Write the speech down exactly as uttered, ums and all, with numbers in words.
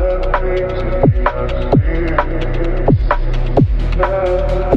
Nothing to be unseen.